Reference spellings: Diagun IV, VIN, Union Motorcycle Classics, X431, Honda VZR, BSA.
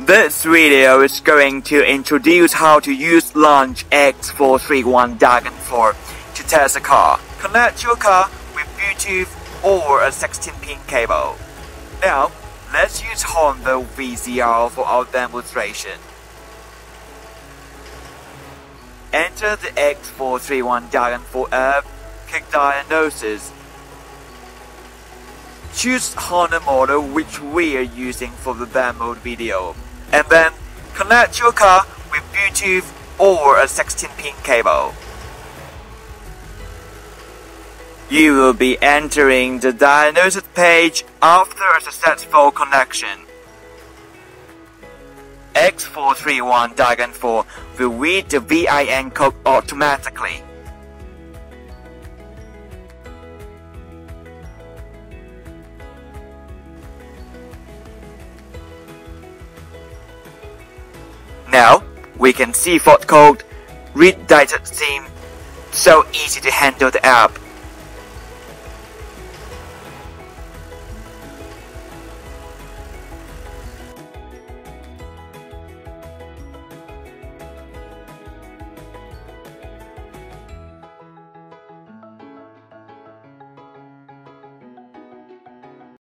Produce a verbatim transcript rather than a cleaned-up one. This video is going to introduce how to use Launch X four thirty-one Diagun four to test a car. Connect your car with Bluetooth or a sixteen pin cable. Now, let's use Honda V Z R for our demonstration. Enter the X four thirty-one Diagun four app, click Diagnosis. Choose Honda model which we are using for the demo video, and then connect your car with Bluetooth or a sixteen pin cable. You will be entering the diagnosis page after a successful connection. X four thirty-one Diagun four will read the V I N code automatically. Now, we can see fault code, read data theme, so easy to handle the app.